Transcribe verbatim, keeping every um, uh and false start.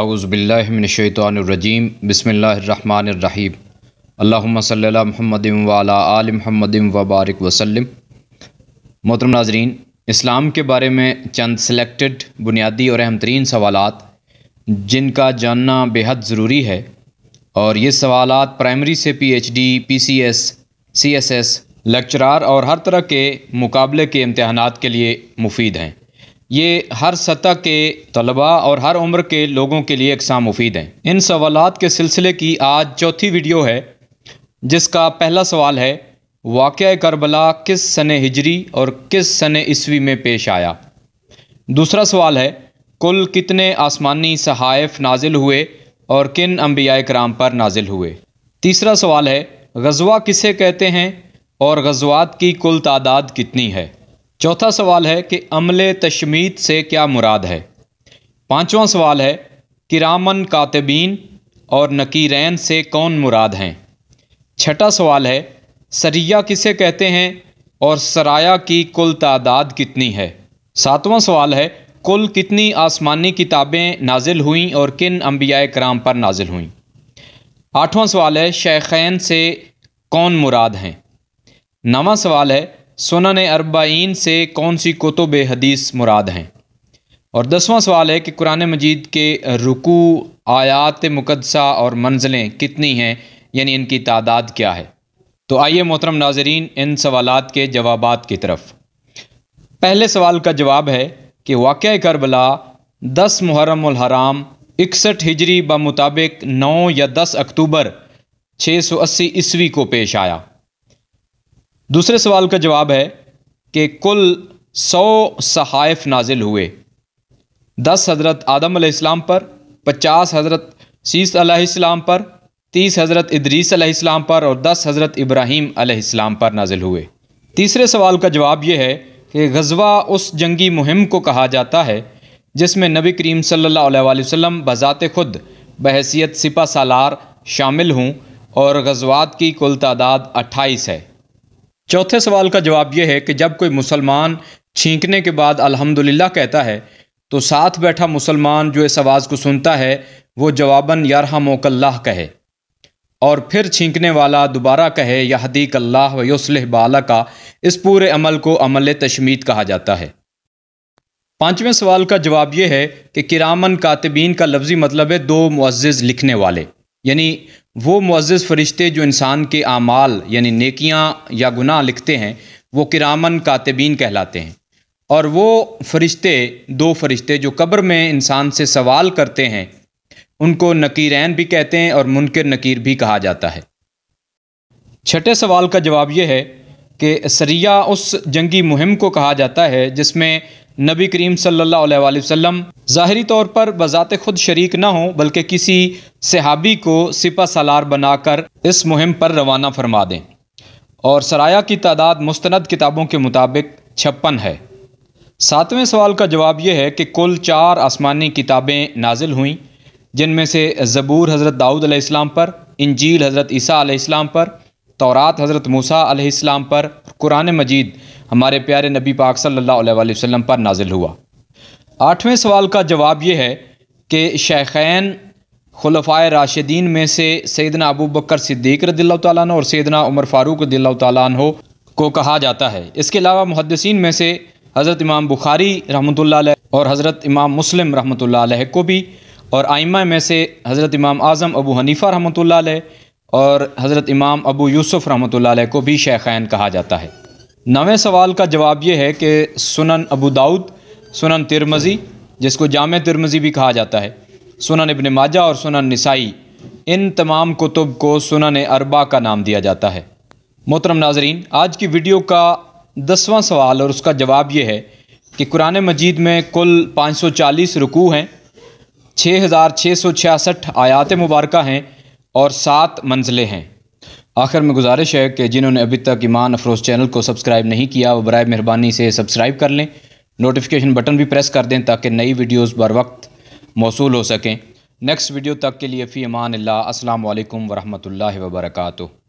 आऊज़ु बिल्लाहि मिनश शैतानिर रजीम बिस्मिल्लाहिर रहमानिर रहीम अल्लाहुम्मा सल्लि अला मुहम्मदिन व अला आलि मुहम्मदिन व बारिक वसल्लम। मोहतरम नाज़रीन, इस्लाम के बारे में चंद सेलेक्टेड बुनियादी और अहम तरीन सवालात जिनका जानना बेहद ज़रूरी है, और ये सवालात प्राइमरी से पीएचडी, पीसीएस, सीएसएस, लेक्चरार और हर तरह के मुकाबले के इम्तहानात के लिए मुफीद हैं। ये हर सतह के तलबा और हर उम्र के लोगों के लिए एकसा मुफीद हैं। इन सवालात के सिलसिले की आज चौथी वीडियो है, जिसका पहला सवाल है वाक़या करबला किस सने हिजरी और किस सने ईस्वी में पेश आया। दूसरा सवाल है कुल कितने आसमानी सहाइफ नाजिल हुए और किन अंबिया कराम पर नाजिल हुए। तीसरा सवाल है ग़ज़वा किसे कहते हैं और ग़ज़वात की कुल तादाद कितनी है। चौथा सवाल है कि अमले तशमीत से क्या मुराद है। पाँचवा सवाल है किरामन कातिबीन और नकीरैन से कौन मुराद हैं। छठा सवाल है सरया किसे कहते हैं और सराया की कुल तादाद कितनी है। सातवां सवाल है कुल कितनी आसमानी किताबें नाजिल हुईं और किन अंबिया कराम पर नाजिल हुईं। आठवां सवाल है शेखैन से कौन मुराद हैं। नौवां सवाल है सुनन अरबाईन से कौन सी कुतुब हदीस मुराद हैं। और दसवां सवाल है कि कुरान मजीद के रुकू, आयात मुकद्दसा और मंजिलें कितनी हैं, यानी इनकी तादाद क्या है। तो आइए मोहतरम नाजरीन, इन सवालात के जवाबात की तरफ। पहले सवाल का जवाब है कि वाक़या करबला दस मुहर्रम उल हराम इकसठ हिजरी बमुताबिक नौ या दस अक्टूबर छः सौ अस्सी ईस्वी को पेश आया। दूसरे सवाल का जवाब है कि कुल सौ सहाइफ नाजिल हुए, दस हज़रत आदम अलैहिस्सलाम पर, पचास हज़रत सीस अलैहिस्सलाम पर, तीस हज़रत इदरीस अलैहिस्सलाम पर और दस हज़रत इब्राहीम अलैहिस्सलाम पर नाजिल हुए। तीसरे सवाल का जवाब यह है कि ग़ज़वा उस जंगी मुहिम को कहा जाता है जिसमें नबी करीम सल्लल्लाहु अलैहि वसल्लम बज़ाते खुद बहैसियत सिपा सालार शामिल हूँ और ग़ज़वात की कुल तादाद अट्ठाईस है। चौथे सवाल का जवाब यह है कि जब कोई मुसलमान छींकने के बाद अल्हम्दुलिल्लाह कहता है तो साथ बैठा मुसलमान जो इस आवाज़ को सुनता है वो जवाबन यरहमुकल्लाह कहे, और फिर छींकने वाला दोबारा कहे यहदीकल्लाह व युस्लिह बालक का। इस पूरे अमल को अमल तशमीत कहा जाता है। पाँचवें सवाल का जवाब यह है कि किरामन कातिबीन का लफ्ज़ी मतलब है दो मुअज़्ज़िज़ लिखने वाले, यानी वो मुअज़्ज़िज़ फ़रिश्ते जो इंसान के आमाल यानी नेकियां या गुनाह लिखते हैं, वो किरामन कातिबीन कहलाते हैं। और वो फ़रिश्ते, दो फ़रिश्ते जो कब्र में इंसान से सवाल करते हैं, उनको नकीरैन भी कहते हैं और मुनकर नकीर भी कहा जाता है। छठे सवाल का जवाब यह है कि सरिया उस जंगी मुहिम को कहा जाता है जिसमें नबी करीम सल्लल्लाहु अलैहि वसल्लम ज़ाहरी तौर पर बज़ाते खुद शरीक ना हो, बल्कि किसी सहाबी को सिपा सालार बनाकर इस मुहिम पर रवाना फरमा दें। और सराया की तादाद मुस्तनद किताबों के मुताबिक छप्पन है। सातवें सवाल का जवाब यह है कि कुल चार आसमानी किताबें नाजिल हुईं, जिनमें से ज़बूर हज़रत दाऊद अलैहिस्सलाम पर, इंजील हज़रत ईसा अलैहिस्सलाम पर, तौरात हज़रत मूसा अलैहिस्सलाम पर, कुरान मजीद हमारे प्यारे नबी पाक सल्लल्लाहु अलैहि वसल्लम पर नाजिल हुआ। आठवें सवाल का जवाब यह है कि शेखैन खुलफाए राशिदीन में से सैयदना अबू बकर सिद्दीक रदिल्लाहु ताला अन्हु और सैयदना उमर फ़ारूक रदिल्लाहु ताला अन्हु को कहा जाता है। इसके अलावा मुहद्दिसीन में से हज़रत इमाम बुखारी रहमतुल्लाह अलैह और हज़रत इमाम मुस्लिम रहमतुल्लाह अलैह को भी, और आइमा में से हज़रत इमाम आज़म अबू हनीफ़ा रहमतुल्लाह अलैह और हज़रत इमाम अबू यूसुफ़ रहमतुल्लाह अलैह को भी शेखैन कहा जाता है। नवें सवाल का जवाब यह है कि सुनन अबू दाऊद, सुनन तिरमज़ी जिसको जामे तिरमज़ी भी कहा जाता है, सुनन इब्न माजा और सुनन निसाई, इन तमाम कुतुब को सुनन अरबा का नाम दिया जाता है। मोहतरम नाजरीन, आज की वीडियो का दसवां सवाल और उसका जवाब यह है कि कुरान मजीद में कुल पाँच सौ चालीस रुकू हैं, छः हज़ार छः सौ छियासठ आयात मुबारक हैं और सात मंजिलें हैं। आखिर में गुजारिश है कि जिन्होंने अभी तक ईमान अफरोज़ चैनल को सब्सक्राइब नहीं किया वो बराए मेहरबानी से सब्सक्राइब कर लें, नोटिफिकेशन बटन भी प्रेस कर दें ताकि नई वीडियोस बर वक्त मौसूल हो सकें। नेक्स्ट वीडियो तक के लिए फ़ी अमान अल्लाह। अस्सलामु अलैकुम वरहमतुल्लाहि वबरकातुहू।